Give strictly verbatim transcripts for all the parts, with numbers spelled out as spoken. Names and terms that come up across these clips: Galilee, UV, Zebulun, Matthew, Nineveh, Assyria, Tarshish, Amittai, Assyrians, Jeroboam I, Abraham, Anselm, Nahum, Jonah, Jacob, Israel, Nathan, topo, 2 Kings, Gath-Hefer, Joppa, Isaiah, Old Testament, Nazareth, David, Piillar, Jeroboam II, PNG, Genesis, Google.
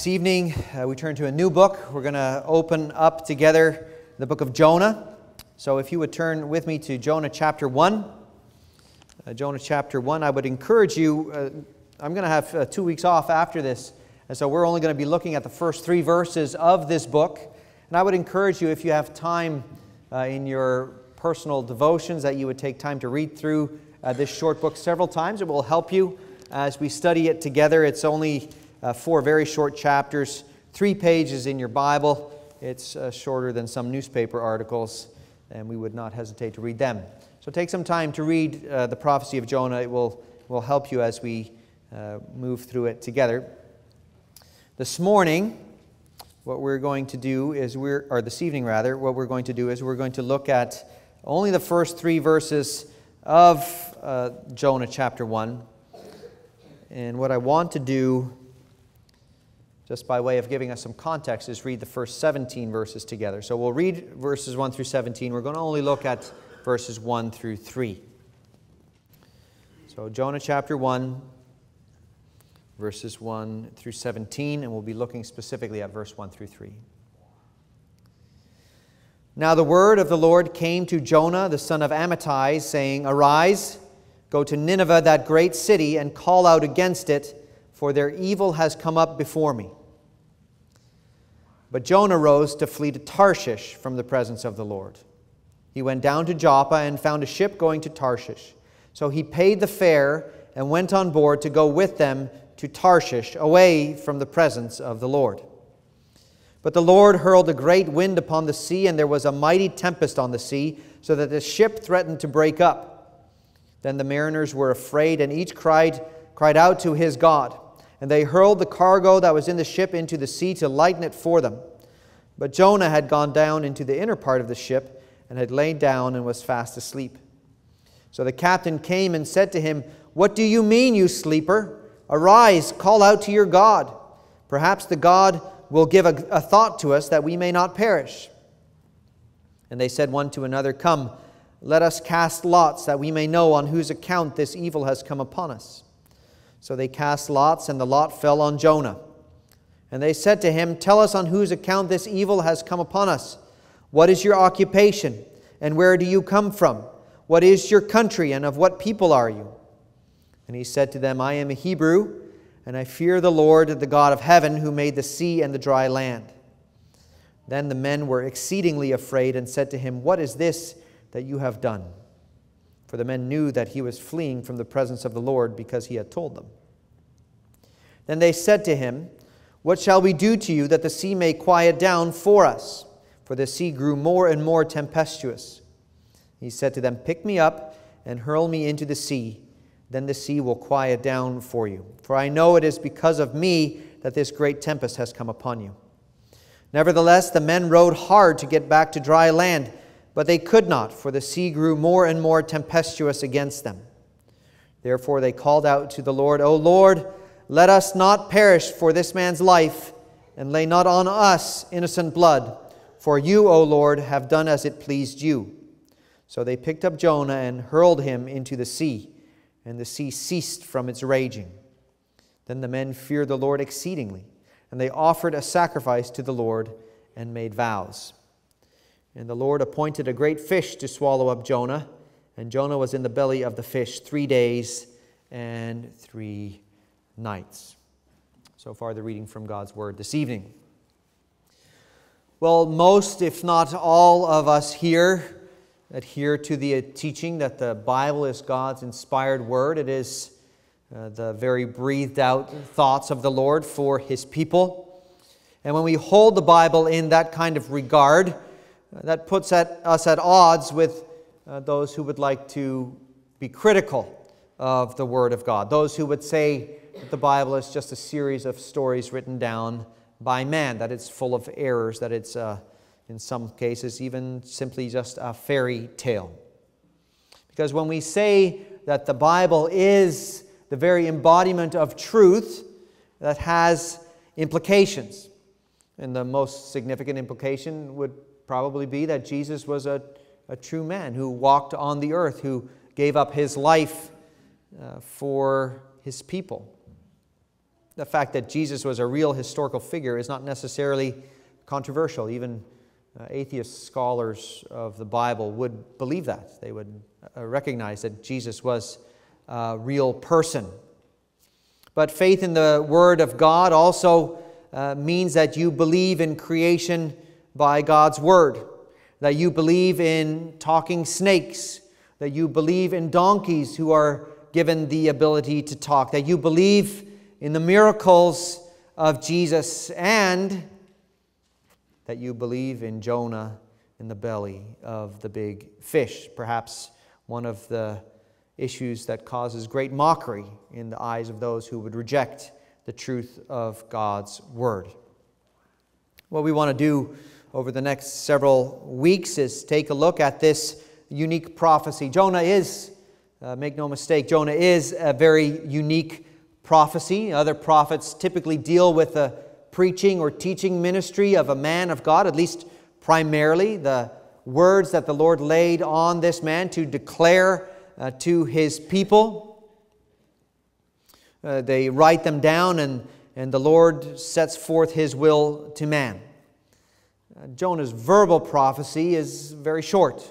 This evening, uh, we turn to a new book. We're going to open up together the book of Jonah. So if you would turn with me to Jonah chapter one. Uh, Jonah chapter one. I would encourage you, uh, I'm going to have uh, two weeks off after this, and so we're only going to be looking at the first three verses of this book. And I would encourage you, if you have time uh, in your personal devotions, that you would take time to read through uh, this short book several times. It will help you as we study it together. It's only Uh, four very short chapters, three pages in your Bible. It's uh, shorter than some newspaper articles, and we would not hesitate to read them. So take some time to read uh, the prophecy of Jonah. It will, will help you as we uh, move through it together. This morning, what we're going to do is we're, or this evening rather, what we're going to do is we're going to look at only the first three verses of uh, Jonah chapter one. And what I want to do, just by way of giving us some context, is read the first seventeen verses together. So we'll read verses one through seventeen. We're going to only look at verses one through three. So Jonah chapter one, verses one through seventeen, and we'll be looking specifically at verse one through three. Now the word of the Lord came to Jonah, the son of Amittai, saying, "Arise, go to Nineveh, that great city, and call out against it, for their evil has come up before me." But Jonah rose to flee to Tarshish from the presence of the Lord. He went down to Joppa and found a ship going to Tarshish. So he paid the fare and went on board to go with them to Tarshish, away from the presence of the Lord. But the Lord hurled a great wind upon the sea, and there was a mighty tempest on the sea, so that the ship threatened to break up. Then the mariners were afraid, and each cried, cried out to his God. And they hurled the cargo that was in the ship into the sea to lighten it for them. But Jonah had gone down into the inner part of the ship and had lain down and was fast asleep. So the captain came and said to him, "What do you mean, you sleeper? Arise, call out to your God. Perhaps the God will give a, a thought to us that we may not perish." And they said one to another, "Come, let us cast lots that we may know on whose account this evil has come upon us." So they cast lots, and the lot fell on Jonah. And they said to him, "Tell us on whose account this evil has come upon us. What is your occupation, and where do you come from? What is your country, and of what people are you?" And he said to them, "I am a Hebrew, and I fear the Lord, the God of heaven, who made the sea and the dry land." Then the men were exceedingly afraid and said to him, "What is this that you have done?" For the men knew that he was fleeing from the presence of the Lord, because he had told them. Then they said to him, "What shall we do to you that the sea may quiet down for us?" For the sea grew more and more tempestuous. He said to them, "Pick me up and hurl me into the sea. Then the sea will quiet down for you. For I know it is because of me that this great tempest has come upon you." Nevertheless, the men rowed hard to get back to dry land, but they could not, for the sea grew more and more tempestuous against them. Therefore they called out to the Lord, "O Lord, let us not perish for this man's life, and lay not on us innocent blood. For you, O Lord, have done as it pleased you." So they picked up Jonah and hurled him into the sea, and the sea ceased from its raging. Then the men feared the Lord exceedingly, and they offered a sacrifice to the Lord and made vows. And the Lord appointed a great fish to swallow up Jonah, and Jonah was in the belly of the fish three days and three nights. So far, the reading from God's Word this evening. Well, most, if not all of us here, adhere to the teaching that the Bible is God's inspired Word. It is uh, the very breathed out thoughts of the Lord for His people. And when we hold the Bible in that kind of regard, that puts at us at odds with uh, those who would like to be critical of the Word of God, those who would say that the Bible is just a series of stories written down by man, that it's full of errors, that it's, uh, in some cases, even simply just a fairy tale. Because when we say that the Bible is the very embodiment of truth, that has implications. And the most significant implication would probably be that Jesus was a, a true man who walked on the earth, who gave up his life uh, for his people. the fact that Jesus was a real historical figure is not necessarily controversial. Even uh, atheist scholars of the Bible would believe that. They would uh, recognize that Jesus was a real person. But faith in the Word of God also uh, means that you believe in creation by God's Word, that you believe in talking snakes, that you believe in donkeys who are given the ability to talk, that you believe in the miracles of Jesus, and that you believe in Jonah in the belly of the big fish. Perhaps one of the issues that causes great mockery in the eyes of those who would reject the truth of God's Word. What we want to do over the next several weeks is take a look at this unique prophecy. Jonah is, uh, make no mistake, Jonah is a very unique prophecy. Other prophets typically deal with the preaching or teaching ministry of a man of God, at least primarily the words that the Lord laid on this man to declare uh, to his people. Uh, they write them down, and, and the Lord sets forth his will to man. Jonah's verbal prophecy is very short.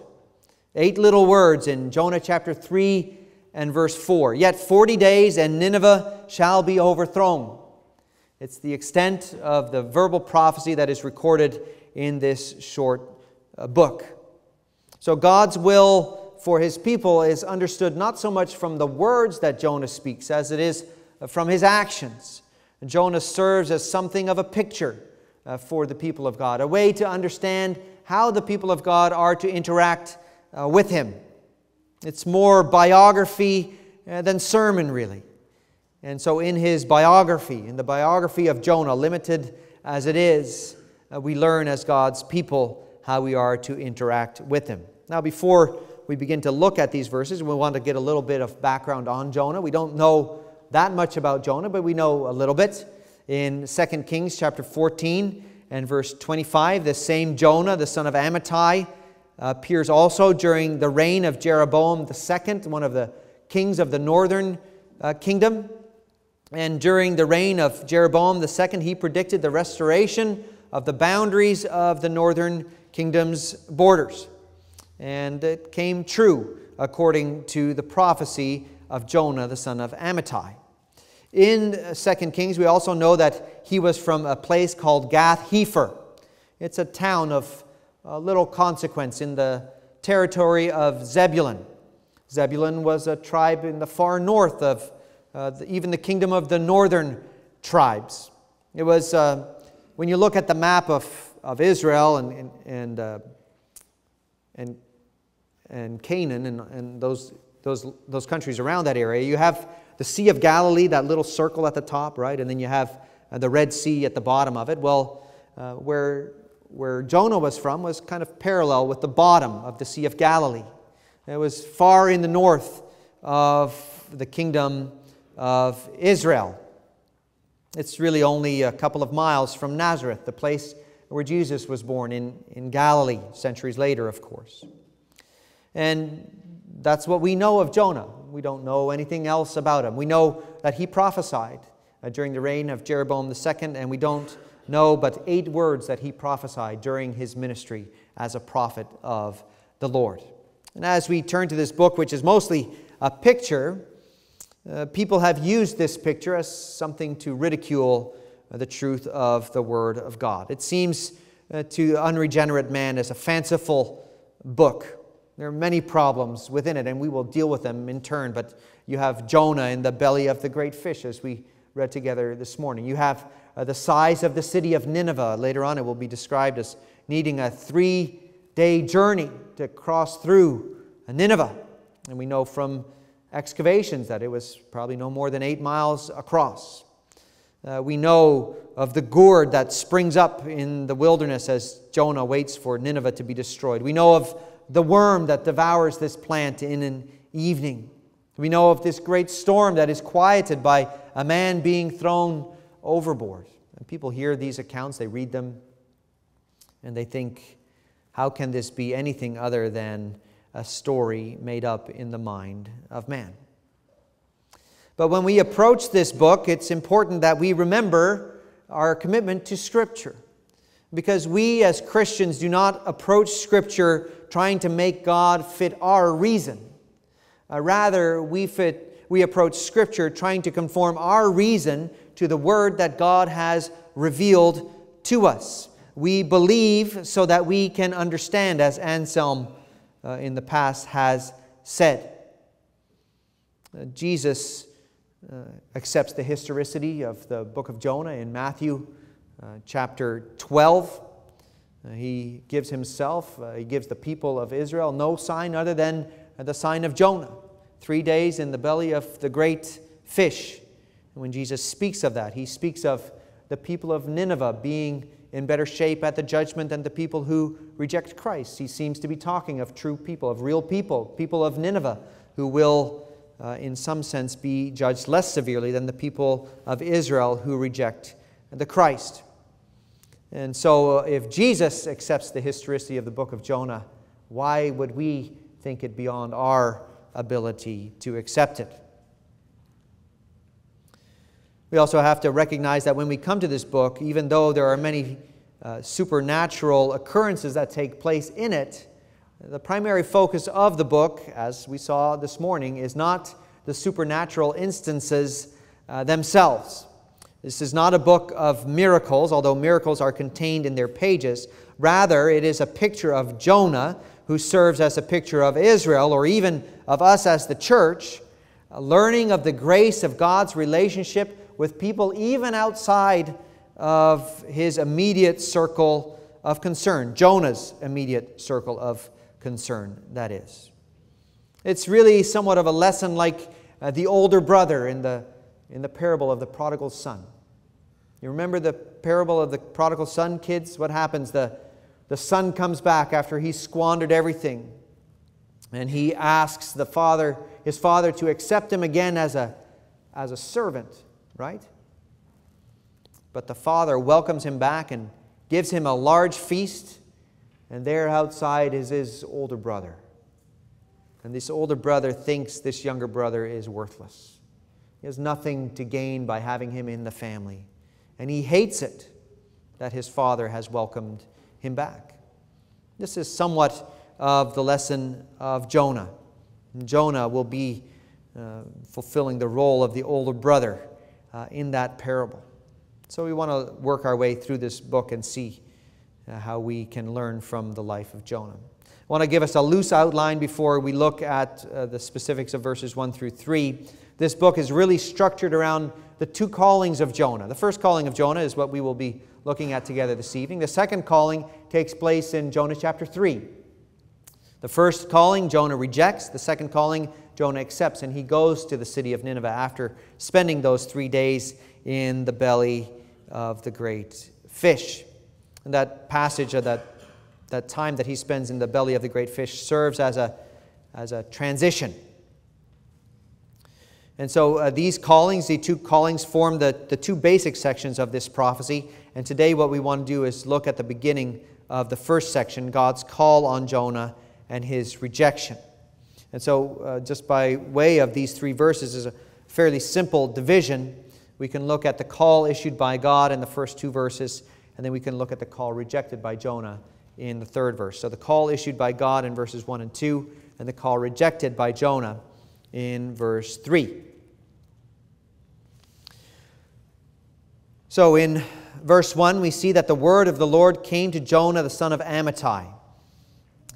Eight little words in Jonah chapter three and verse four. Yet forty days and Nineveh shall be overthrown. It's the extent of the verbal prophecy that is recorded in this short book. So God's will for his people is understood not so much from the words that Jonah speaks as it is from his actions. Jonah serves as something of a picture Uh, for the people of God, a way to understand how the people of God are to interact uh, with him. It's more biography uh, than sermon, really. And so in his biography, in the biography of Jonah, limited as it is, uh, we learn as God's people how we are to interact with him. Now, before we begin to look at these verses, we want to get a little bit of background on Jonah. We don't know that much about Jonah, but we know a little bit. In Second Kings chapter fourteen and verse twenty-five, the same Jonah, the son of Amittai, appears also during the reign of Jeroboam the second, one of the kings of the northern uh, kingdom. And during the reign of Jeroboam the second, he predicted the restoration of the boundaries of the northern kingdom's borders. And it came true according to the prophecy of Jonah, the son of Amittai. In Second Kings, we also know that he was from a place called Gath-Hefer. It's a town of uh, little consequence in the territory of Zebulun. Zebulun was a tribe in the far north of uh, the, even the kingdom of the northern tribes. It was, uh, when you look at the map of, of Israel and, and, and, uh, and, and Canaan and, and those, those, those countries around that area, you have the Sea of Galilee, that little circle at the top, right? And then you have the Red Sea at the bottom of it. Well, uh, where, where Jonah was from was kind of parallel with the bottom of the Sea of Galilee. It was far in the north of the kingdom of Israel. It's really only a couple of miles from Nazareth, the place where Jesus was born in, in Galilee, centuries later, of course. And that's what we know of Jonah. We don't know anything else about him. We know that he prophesied uh, during the reign of Jeroboam the second, and we don't know but eight words that he prophesied during his ministry as a prophet of the Lord. And as we turn to this book, which is mostly a picture, uh, people have used this picture as something to ridicule uh, the truth of the Word of God. It seems uh, to unregenerate man as a fanciful book. There are many problems within it, and we will deal with them in turn. But you have Jonah in the belly of the great fish, as we read together this morning. You have uh, the size of the city of Nineveh. Later on, it will be described as needing a three-day journey to cross through Nineveh. And we know from excavations that it was probably no more than eight miles across. Uh, we know of the gourd that springs up in the wilderness as Jonah waits for Nineveh to be destroyed. We know of the worm that devours this plant in an evening. We know of this great storm that is quieted by a man being thrown overboard. And people hear these accounts, they read them, and they think, how can this be anything other than a story made up in the mind of man? But when we approach this book, it's important that we remember our commitment to Scripture, because we as Christians do not approach Scripture trying to make God fit our reason. Uh, rather, we, fit, we approach Scripture trying to conform our reason to the Word that God has revealed to us. We believe so that we can understand, as Anselm uh, in the past has said. Uh, Jesus Uh, accepts the historicity of the book of Jonah in Matthew uh, chapter twelve. Uh, he gives himself, uh, he gives the people of Israel no sign other than the sign of Jonah. Three days in the belly of the great fish. And when Jesus speaks of that, he speaks of the people of Nineveh being in better shape at the judgment than the people who reject Christ. He seems to be talking of true people, of real people, people of Nineveh who will Uh, in some sense, be judged less severely than the people of Israel who reject the Christ. And so uh, if Jesus accepts the historicity of the book of Jonah, why would we think it beyond our ability to accept it? We also have to recognize that when we come to this book, even though there are many uh, supernatural occurrences that take place in it, the primary focus of the book, as we saw this morning, is not the supernatural instances uh, themselves. This is not a book of miracles, although miracles are contained in their pages. Rather, it is a picture of Jonah, who serves as a picture of Israel, or even of us as the church, uh, learning of the grace of God's relationship with people even outside of his immediate circle of concern, Jonah's immediate circle of concern. Concern, that is. It's really somewhat of a lesson like uh, the older brother in the, in the parable of the prodigal son. You remember the parable of the prodigal son, kids? What happens? The, the son comes back after he squandered everything, and he asks the father, his father to accept him again as a, as a servant, right? But the father welcomes him back and gives him a large feast. And there outside is his older brother. And this older brother thinks this younger brother is worthless. He has nothing to gain by having him in the family. And he hates it that his father has welcomed him back. This is somewhat of the lesson of Jonah. And Jonah will be uh, fulfilling the role of the older brother uh, in that parable. So we want to work our way through this book and see how we can learn from the life of Jonah. I want to give us a loose outline before we look at uh, the specifics of verses one through three. This book is really structured around the two callings of Jonah. The first calling of Jonah is what we will be looking at together this evening. The second calling takes place in Jonah chapter three. The first calling Jonah rejects. The second calling Jonah accepts, and he goes to the city of Nineveh after spending those three days in the belly of the great fish. And that passage, or that, that time that he spends in the belly of the great fish, serves as a, as a transition. And so uh, these callings, the two callings, form the, the two basic sections of this prophecy. And today what we want to do is look at the beginning of the first section, God's call on Jonah and his rejection. And so uh, just by way of these three verses is a fairly simple division. We can look at the call issued by God in the first two verses, and then we can look at the call rejected by Jonah in the third verse. So the call issued by God in verses one and two, and the call rejected by Jonah in verse three. So in verse one, we see that the word of the Lord came to Jonah, the son of Amittai.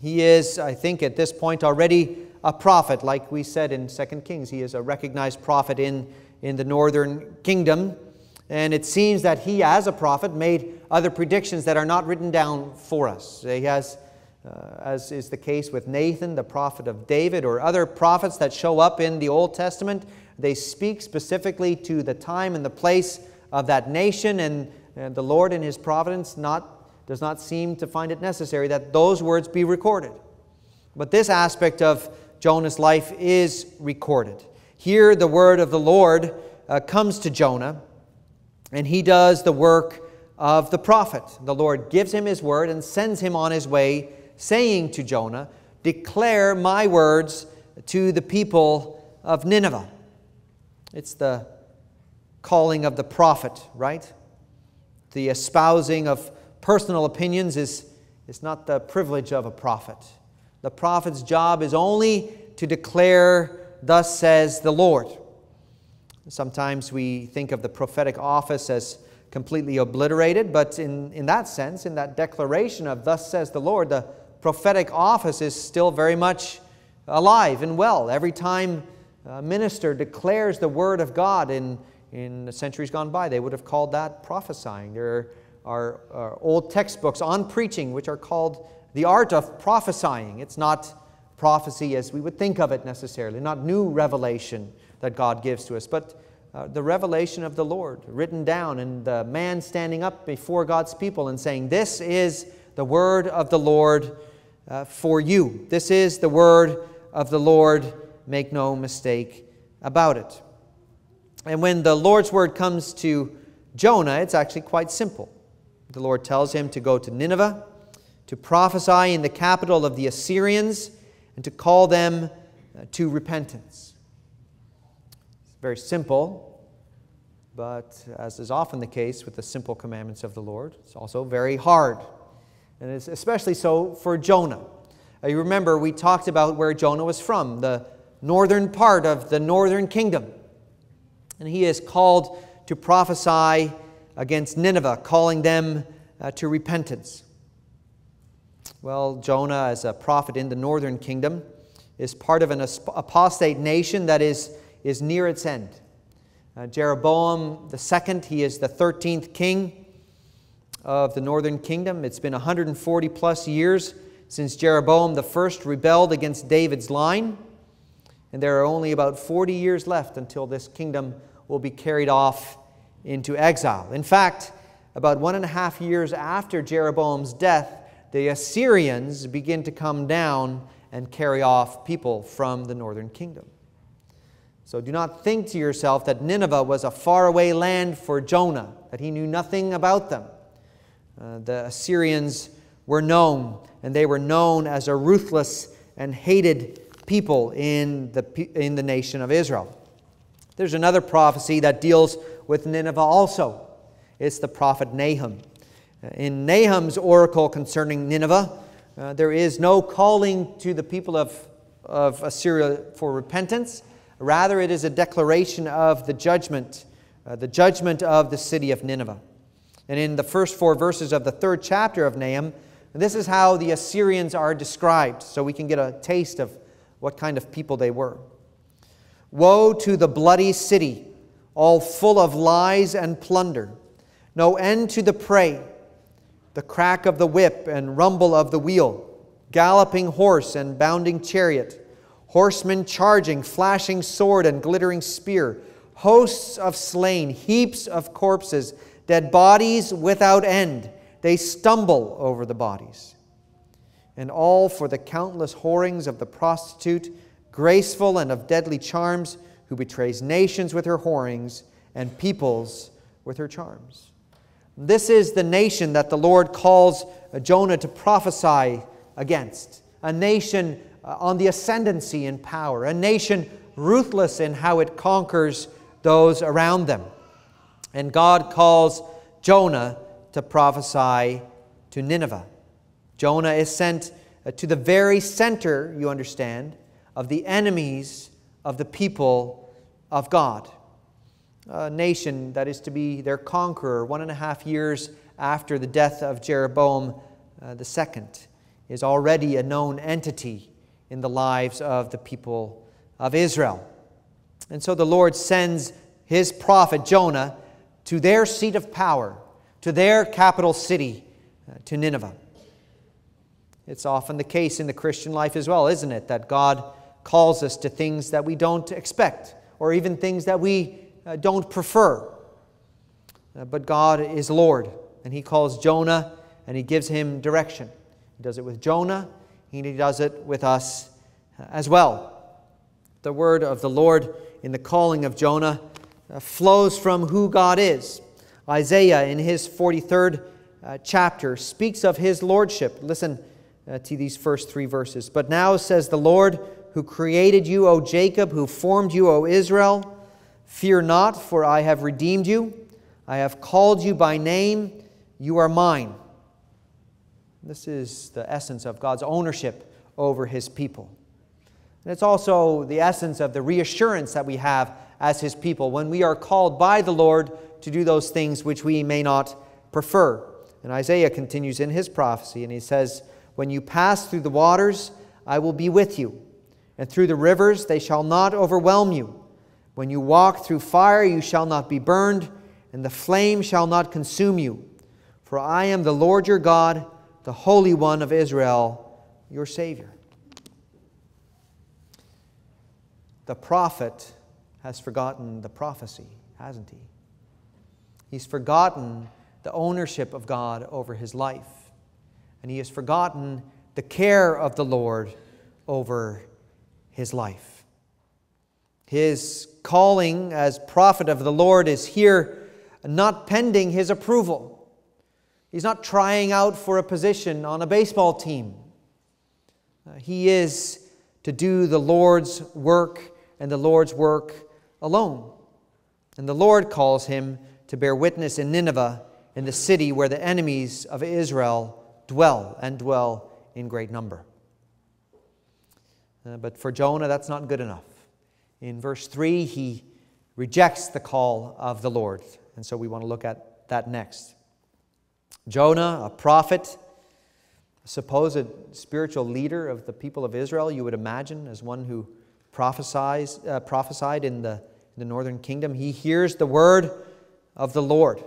He is, I think at this point, already a prophet. Like we said in Second Kings, he is a recognized prophet in, in the northern kingdom. And it seems that he, as a prophet, made other predictions that are not written down for us. He has, uh, as is the case with Nathan, the prophet of David, or other prophets that show up in the Old Testament, they speak specifically to the time and the place of that nation, and, and the Lord in his providence not, does not seem to find it necessary that those words be recorded. But this aspect of Jonah's life is recorded. Here the word of the Lord uh, comes to Jonah, and he does the work of the prophet. The Lord gives him his word and sends him on his way, saying to Jonah, "Declare my words to the people of Nineveh." It's the calling of the prophet, right? The espousing of personal opinions is, is not the privilege of a prophet. The prophet's job is only to declare, "Thus says the Lord." Sometimes we think of the prophetic office as completely obliterated, but in, in that sense, in that declaration of "Thus says the Lord," the prophetic office is still very much alive and well. Every time a minister declares the word of God in, in the centuries gone by, they would have called that prophesying. There are, are old textbooks on preaching which are called The Art of Prophesying. It's not prophecy as we would think of it necessarily, not new revelation that God gives to us, but Uh, the revelation of the Lord written down, and the man standing up before God's people and saying, "This is the word of the Lord uh, for you. This is the word of the Lord. Make no mistake about it." And when the Lord's word comes to Jonah, it's actually quite simple. The Lord tells him to go to Nineveh, to prophesy in the capital of the Assyrians, and to call them uh, to repentance. Very simple, but as is often the case with the simple commandments of the Lord, it's also very hard. And it's especially so for Jonah. Uh, you remember we talked about where Jonah was from, the northern part of the northern kingdom. And he is called to prophesy against Nineveh, calling them uh, to repentance. Well, Jonah, as a prophet in the northern kingdom, is part of an apostate nation that is is near its end. Uh, Jeroboam the second, he is the thirteenth king of the northern kingdom. It's been one hundred forty plus years since Jeroboam the first rebelled against David's line, and there are only about forty years left until this kingdom will be carried off into exile. In fact, about one and a half years after Jeroboam's death, the Assyrians begin to come down and carry off people from the northern kingdom. So do not think to yourself that Nineveh was a faraway land for Jonah, that he knew nothing about them. Uh, the Assyrians were known, and they were known as a ruthless and hated people in the, in the nation of Israel. There's another prophecy that deals with Nineveh also. It's the prophet Nahum. In Nahum's oracle concerning Nineveh, uh, there is no calling to the people of, of Assyria for repentance. Rather, it is a declaration of the judgment, uh, the judgment of the city of Nineveh. And in the first four verses of the third chapter of Nahum, this is how the Assyrians are described, so we can get a taste of what kind of people they were. "Woe to the bloody city, all full of lies and plunder. No end to the prey, the crack of the whip and rumble of the wheel, galloping horse and bounding chariot, horsemen charging, flashing sword and glittering spear, hosts of slain, heaps of corpses, dead bodies without end. They stumble over the bodies. And all for the countless whorings of the prostitute, graceful and of deadly charms, who betrays nations with her whorings and peoples with her charms." This is the nation that the Lord calls Jonah to prophesy against, a nation on the ascendancy in power, a nation ruthless in how it conquers those around them. And God calls Jonah to prophesy to Nineveh. Jonah is sent to the very center, you understand, of the enemies of the people of God, a nation that is to be their conqueror one and a half years after the death of Jeroboam the second, is already a known entity in the lives of the people of Israel. And so the Lord sends his prophet Jonah to their seat of power, to their capital city, uh, to Nineveh. It's often the case in the Christian life as well, isn't it, that God calls us to things that we don't expect, or even things that we uh, don't prefer. Uh, but God is Lord, and he calls Jonah, and he gives him direction. He does it with Jonah. He does it with us as well. The word of the Lord in the calling of Jonah flows from who God is. Isaiah, in his forty-third chapter, speaks of his lordship. Listen to these first three verses. "But now says the Lord, who created you, O Jacob, who formed you, O Israel, Fear not, for I have redeemed you. I have called you by name. You are mine. This is the essence of God's ownership over His people. And it's also the essence of the reassurance that we have as His people when we are called by the Lord to do those things which we may not prefer. And Isaiah continues in his prophecy, and he says, "When you pass through the waters, I will be with you, and through the rivers they shall not overwhelm you. When you walk through fire, you shall not be burned, and the flame shall not consume you. For I am the Lord your God, the Holy One of Israel, your Savior." The prophet has forgotten the prophecy, hasn't he? He's forgotten the ownership of God over his life. And he has forgotten the care of the Lord over his life. His calling as prophet of the Lord is here not pending his approval. He's not trying out for a position on a baseball team. Uh, he is to do the Lord's work and the Lord's work alone. And the Lord calls him to bear witness in Nineveh, in the city where the enemies of Israel dwell, and dwell in great number. Uh, but for Jonah, that's not good enough. In verse three, he rejects the call of the Lord. And so we want to look at that next. Jonah, a prophet, a supposed spiritual leader of the people of Israel, you would imagine, as one who prophesies, uh, prophesied in the, the northern kingdom, he hears the word of the Lord.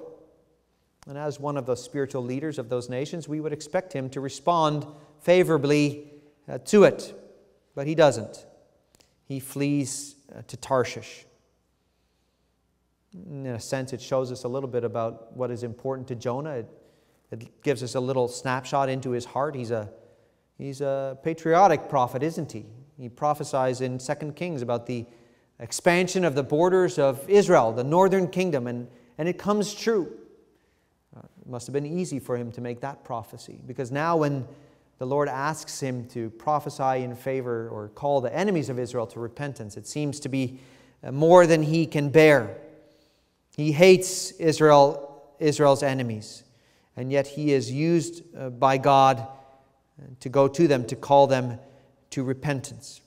And as one of those spiritual leaders of those nations, we would expect him to respond favorably uh, to it. But he doesn't. He flees uh, to Tarshish. In a sense, it shows us a little bit about what is important to Jonah. It, it gives us a little snapshot into his heart. He's a, he's a patriotic prophet, isn't he? He prophesies in Second Kings about the expansion of the borders of Israel, the northern kingdom, and, and it comes true. It must have been easy for him to make that prophecy, because now when the Lord asks him to prophesy in favor or call the enemies of Israel to repentance, it seems to be more than he can bear. He hates Israel, Israel's enemies, and yet he is used by God to go to them, to call them to repentance.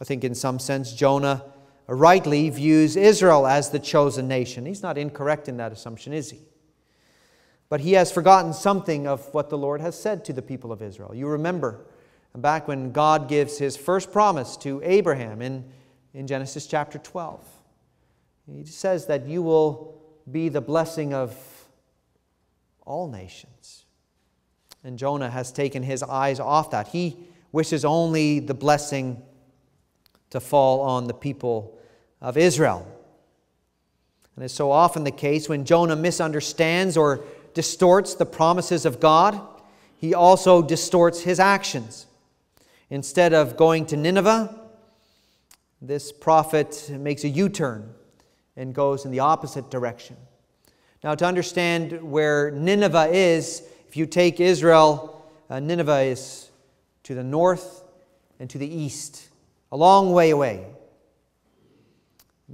I think in some sense Jonah rightly views Israel as the chosen nation. He's not incorrect in that assumption, is he? But he has forgotten something of what the Lord has said to the people of Israel. You remember back when God gives his first promise to Abraham in, in Genesis chapter twelve. He says that you will be the blessing of all nations. And Jonah has taken his eyes off that. He wishes only the blessing to fall on the people of Israel. And it's so often the case when Jonah misunderstands or distorts the promises of God, he also distorts his actions. Instead of going to Nineveh, this prophet makes a U-turn and goes in the opposite direction. Now, to understand where Nineveh is, if you take Israel, uh, Nineveh is to the north and to the east, a long way away.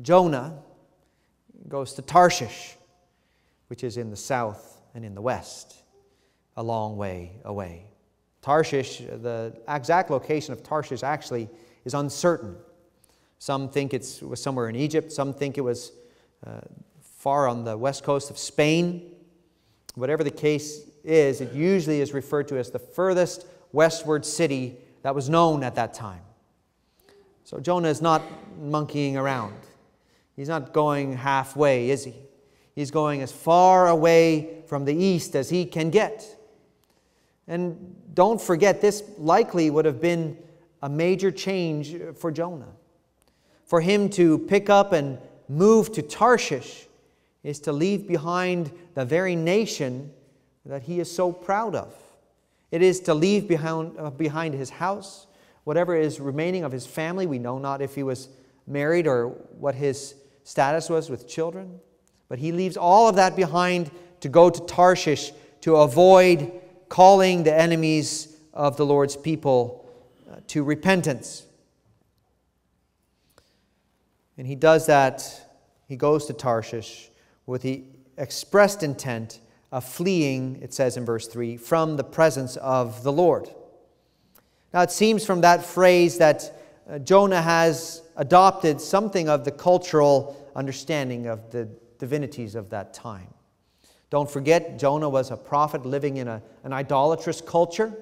Jonah goes to Tarshish, which is in the south and in the west, a long way away. Tarshish, the exact location of Tarshish actually is uncertain. Some think it's, it was somewhere in Egypt. Some think it was uh, far on the west coast of Spain. Whatever the case is, it usually is referred to as the furthest westward city that was known at that time. So Jonah is not monkeying around. He's not going halfway, is he? He's going as far away from the east as he can get. And don't forget, this likely would have been a major change for Jonah. For him to pick up and move to Tarshish is to leave behind the very nation that he is so proud of. It is to leave behind, uh, behind his house, whatever is remaining of his family. We know not if he was married or what his status was with children. But he leaves all of that behind to go to Tarshish to avoid calling the enemies of the Lord's people to repentance. And he does that. He goes to Tarshish with the expressed intent of fleeing, it says in verse three, from the presence of the Lord. Now it seems from that phrase that Jonah has adopted something of the cultural understanding of the divinities of that time. Don't forget, Jonah was a prophet living in a, an idolatrous culture.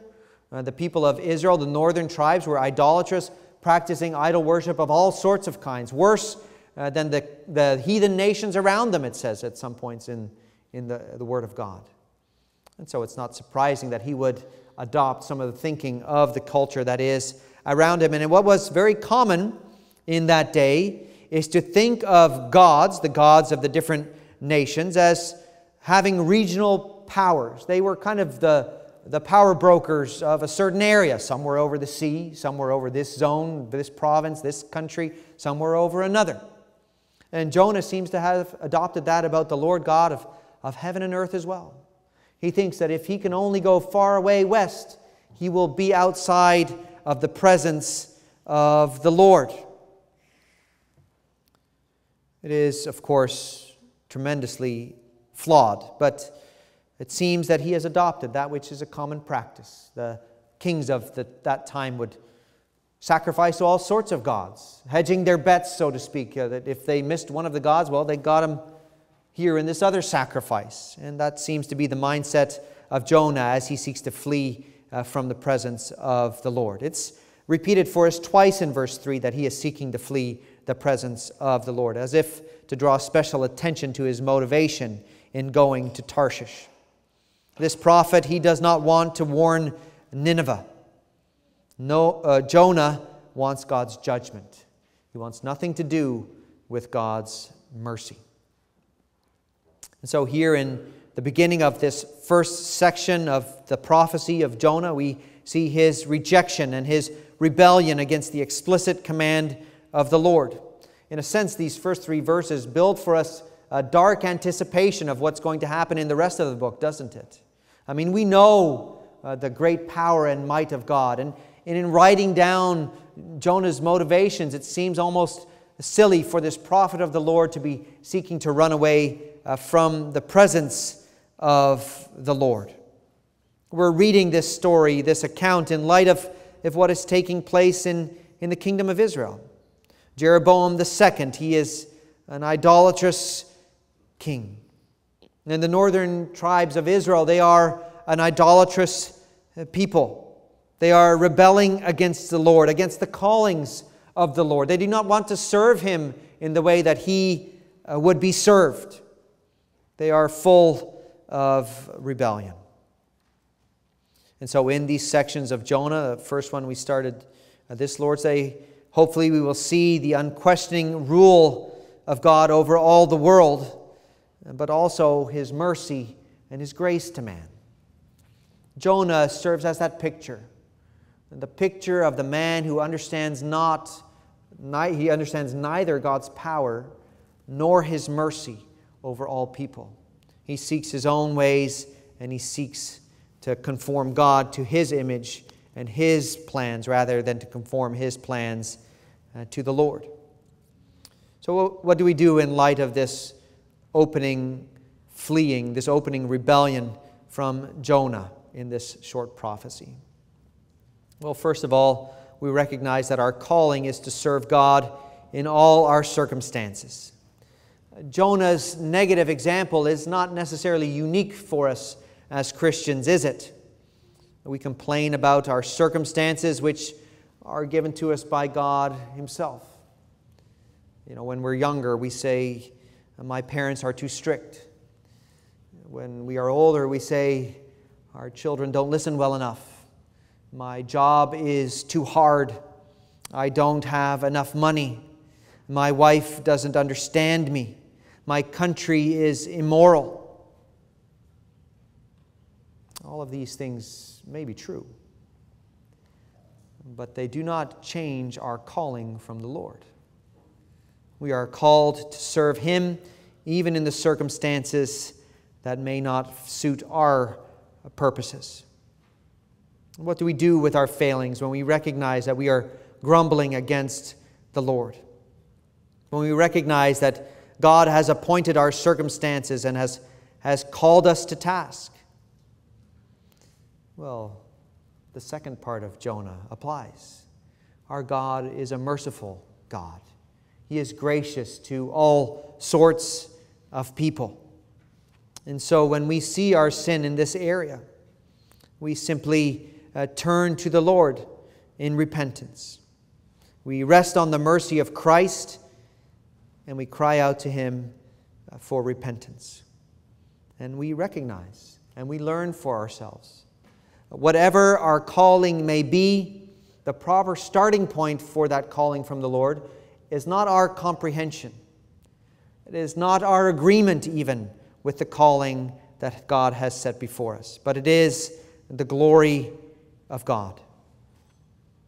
Uh, the people of Israel, the northern tribes, were idolatrous, practicing idol worship of all sorts of kinds, worse uh, than the, the heathen nations around them, it says at some points in, in the, the Word of God. And so it's not surprising that he would adopt some of the thinking of the culture that is around him. And what was very common in that day is to think of gods, the gods of the different nations, as having regional powers. They were kind of the, the power brokers of a certain area. Some were over the sea, some were over this zone, this province, this country, some were over another. And Jonah seems to have adopted that about the Lord God of, of heaven and earth as well. He thinks that if he can only go far away west, he will be outside of the presence of the Lord. It is, of course, tremendously flawed, but it seems that he has adopted that which is a common practice. The kings of the, that time would sacrifice to all sorts of gods, hedging their bets, so to speak, uh, that if they missed one of the gods, well, they got him here in this other sacrifice. And that seems to be the mindset of Jonah as he seeks to flee uh, from the presence of the Lord. It's repeated for us twice in verse three that he is seeking to flee the presence of the Lord, as if to draw special attention to his motivation in going to Tarshish. This prophet, he does not want to warn Nineveh. No, uh, Jonah wants God's judgment. He wants nothing to do with God's mercy. And so here in the beginning of this first section of the prophecy of Jonah, we see his rejection and his rebellion against the explicit command of the Lord. In a sense, these first three verses build for us a dark anticipation of what's going to happen in the rest of the book, doesn't it? I mean, we know uh, the great power and might of God. And, and in writing down Jonah's motivations, it seems almost silly for this prophet of the Lord to be seeking to run away uh, from the presence of the Lord. We're reading this story, this account, in light of, of what is taking place in, in the kingdom of Israel. Jeroboam the second, he is an idolatrous king. And the northern tribes of Israel, they are an idolatrous people. They are rebelling against the Lord, against the callings of the Lord. They do not want to serve Him in the way that He uh, would be served. They are full of rebellion. And so in these sections of Jonah, the first one we started uh, this Lord's Day, hopefully we will see the unquestioning rule of God over all the world, but also His mercy and His grace to man. Jonah serves as that picture, the picture of the man who understands not, he understands neither God's power nor His mercy over all people. He seeks his own ways, and he seeks to conform God to His image and His plans, rather than to conform His plans uh, to the Lord. So what do we do in light of this opening fleeing, this opening rebellion from Jonah in this short prophecy? Well, first of all, we recognize that our calling is to serve God in all our circumstances. Jonah's negative example is not necessarily unique for us as Christians, is it? We complain about our circumstances, which are given to us by God Himself. You know, when we're younger, we say, my parents are too strict. When we are older, we say, our children don't listen well enough. My job is too hard. I don't have enough money. My wife doesn't understand me. My country is immoral. All of these things may be true, but they do not change our calling from the Lord. We are called to serve Him even in the circumstances that may not suit our purposes. What do we do with our failings when we recognize that we are grumbling against the Lord? when we recognize that God has appointed our circumstances and has, has called us to task. Well, the second part of Jonah applies. Our God is a merciful God. He is gracious to all sorts of people. And so when we see our sin in this area, we simply uh, turn to the Lord in repentance. We rest on the mercy of Christ, and we cry out to Him for repentance. And we recognize and we learn for ourselves. Whatever our calling may be, the proper starting point for that calling from the Lord is not our comprehension. It is not our agreement even with the calling that God has set before us, but it is the glory of God.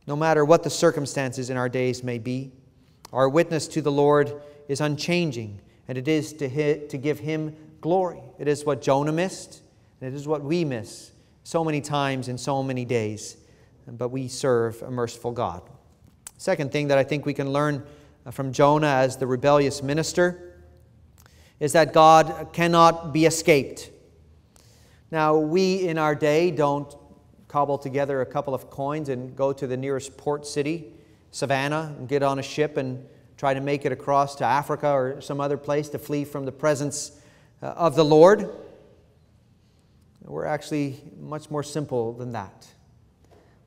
No matter what the circumstances in our days may be, our witness to the Lord is unchanging, and it is to, hit, to give Him glory. It is what Jonah missed, and it is what we miss so many times in so many days, but we serve a merciful God. Second thing that I think we can learn from Jonah as the rebellious minister is that God cannot be escaped. Now, we in our day don't cobble together a couple of coins and go to the nearest port city, Savannah, and get on a ship and try to make it across to Africa or some other place to flee from the presence of the Lord. We're actually much more simple than that.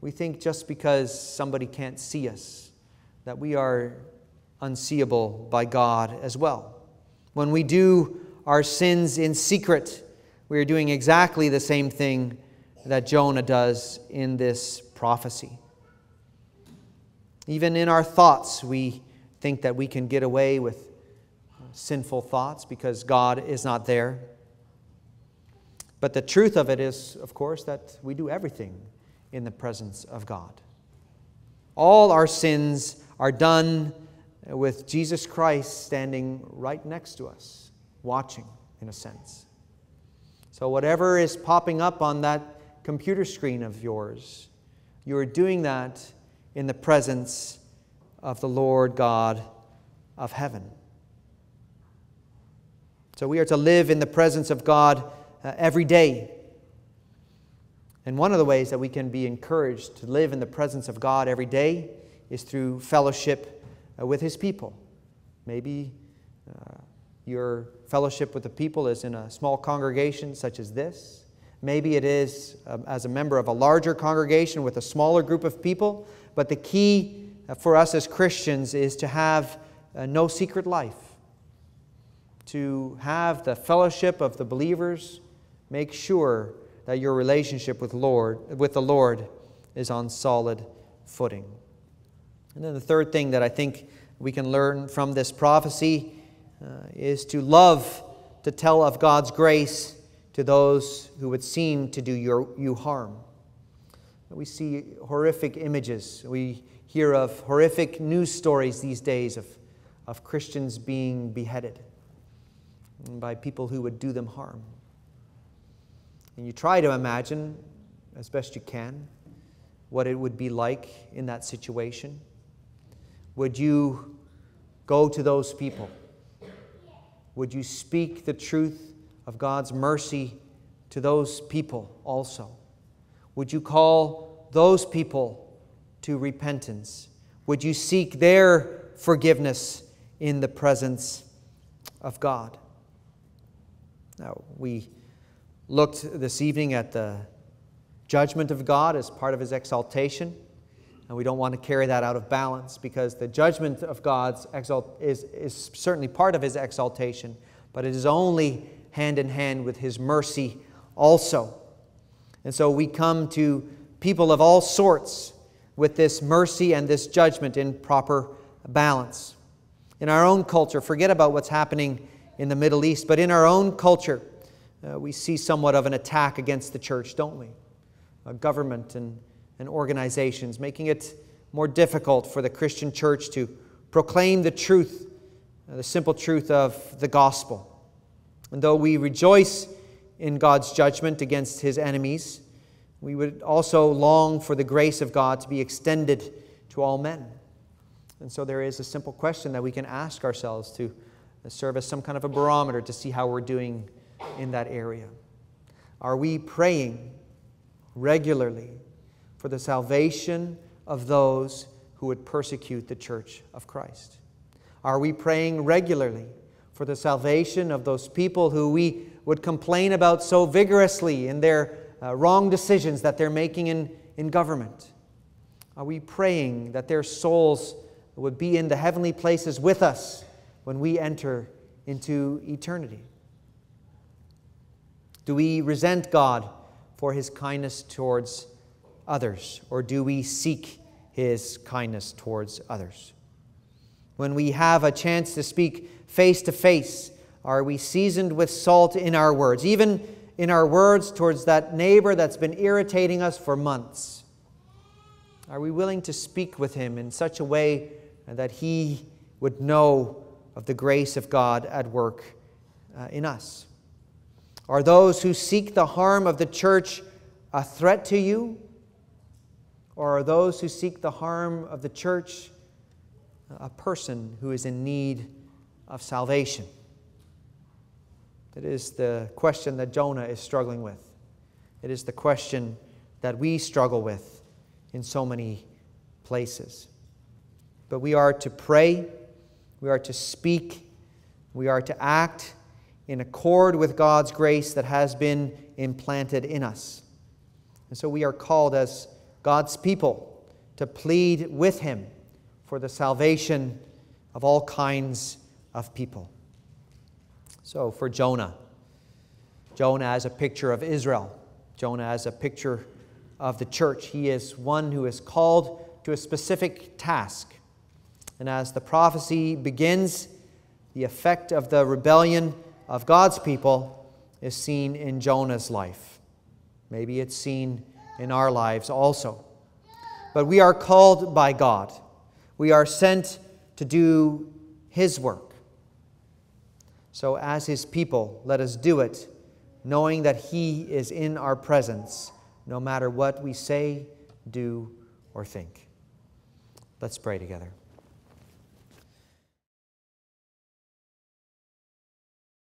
We think just because somebody can't see us, that we are unseeable by God as well. When we do our sins in secret, we are doing exactly the same thing that Jonah does in this prophecy. Even in our thoughts, we think that we can get away with sinful thoughts because God is not there. But the truth of it is, of course, that we do everything in the presence of God. All our sins are done with Jesus Christ standing right next to us, watching, in a sense. So whatever is popping up on that computer screen of yours, you are doing that in the presence of the Lord God of heaven. So we are to live in the presence of God uh, every day. And one of the ways that we can be encouraged to live in the presence of God every day is through fellowship uh, with His people. Maybe uh, your fellowship with the people is in a small congregation such as this. Maybe it is uh, as a member of a larger congregation with a smaller group of people. But the key for us as Christians is to have uh, no secret life, to have the fellowship of the believers. Make sure that your relationship with, Lord, with the Lord is on solid footing. And then the third thing that I think we can learn from this prophecy uh, is to love to tell of God's grace to those who would seem to do your, you harm. We see horrific images. We hear of horrific news stories these days of, of Christians being beheaded by people who would do them harm. And you try to imagine, as best you can, what it would be like in that situation. Would you go to those people? Would you speak the truth of God's mercy to those people also? Would you call those people to repentance? Would you seek their forgiveness in the presence of God? Now, we looked this evening at the judgment of God as part of His exaltation, and we don't want to carry that out of balance because the judgment of God's exalt is, is certainly part of His exaltation, but it is only hand in hand with His mercy also. And so we come to people of all sorts with this mercy and this judgment in proper balance. In our own culture, forget about what's happening in the Middle East, but in our own culture, uh, we see somewhat of an attack against the church, don't we? Uh, government and, and organizations, making it more difficult for the Christian church to proclaim the truth, uh, the simple truth of the gospel. And though we rejoice in God's judgment against His enemies, we would also long for the grace of God to be extended to all men. And so there is a simple question that we can ask ourselves to serve as some kind of a barometer to see how we're doing in that area. Are we praying regularly for the salvation of those who would persecute the church of Christ? Are we praying regularly for the salvation of those people who we would complain about so vigorously in their uh, wrong decisions that they're making in, in government? Are we praying that their souls would be in the heavenly places with us when we enter into eternity? Do we resent God for His kindness towards others, or do we seek His kindness towards others? When we have a chance to speak face to face, are we seasoned with salt in our words, even in our words towards that neighbor that's been irritating us for months? Are we willing to speak with him in such a way that he would know of the grace of God at work uh, in us? Are those who seek the harm of the church a threat to you? Or are those who seek the harm of the church a person who is in need of salvation? That is the question that Jonah is struggling with. It is the question that we struggle with in so many places. But we are to pray, we are to speak, we are to act in accord with God's grace that has been implanted in us. And so we are called as God's people to plead with Him for the salvation of all kinds of people. So for Jonah, Jonah as a picture of Israel, Jonah as a picture of the church, he is one who is called to a specific task. And as the prophecy begins, the effect of the rebellion of God's people is seen in Jonah's life. Maybe it's seen in our lives also. But we are called by God. We are sent to do His work. So as His people, let us do it, knowing that He is in our presence, no matter what we say, do, or think. Let's pray together.